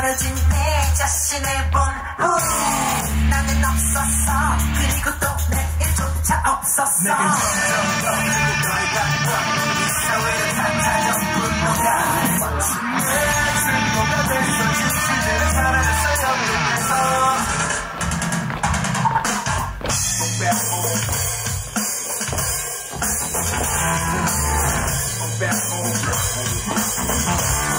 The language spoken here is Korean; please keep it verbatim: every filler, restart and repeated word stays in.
가려진 내 자신의 본분 나는 없었어 그리고 또 내 일조차 없었어 내겐 진정도 그리고 널 갖던 이 사회의 탄탄적 분노가 내 증거가 됐어 진실들은 사라졌어 연결해서 Back home, back home, back home.